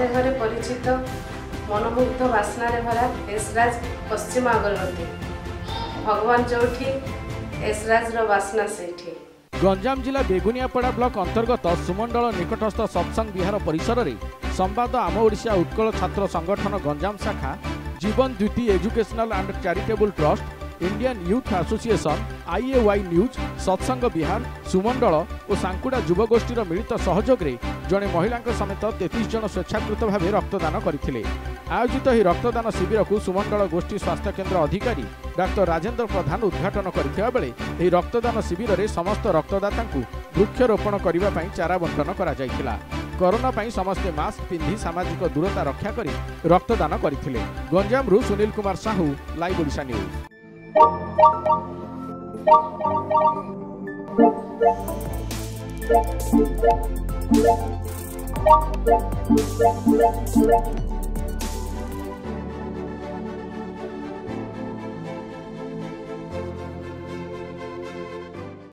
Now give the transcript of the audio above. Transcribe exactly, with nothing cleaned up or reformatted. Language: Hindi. आवेगरे परिचित मनमुग्ध वासनारे भरा एसराज पश्चिम अगरबत्ती भगवान जोठी एसराज रो वासना सेठी। गंजाम जिला बेगुनिया पड़ा ब्लॉक अंतर्गत सुमंडल निकटस्थ सत्संग विहार परिसर रे संवाद आम ओडिसा उत्कल छात्र संगठन गंजाम शाखा जीवन द्विती educational and charitable trust Indian youth association IAY news Satsang Vihar सुमंडल और सांकुड़ा युवगोष्ठीर मिलित सहयोग रे जड़े महिला समेत तैंतीस जन स्वेच्छाकृत भाव रक्तदान करथिले। आयोजित ही रक्तदान शिविर को सुमंडल गोष्ठी स्वास्थ्य केन्द्र अधिकारी डाक्टर राजेंद्र प्रधान उद्घाटन करथिबा बेले एही रक्तदान शिविर रे समस्त रक्तदाता वृक्षरोपण करने पर चारा बंटन कराଯାଇଥିଲା। कोरोना पर समस्ते मास्क पिंधि सामाजिक दूरता रक्षा कर रक्तदान करथिले। गंजामरु सुनील कुमार साहू, लाइव ओडिशा न्यूज।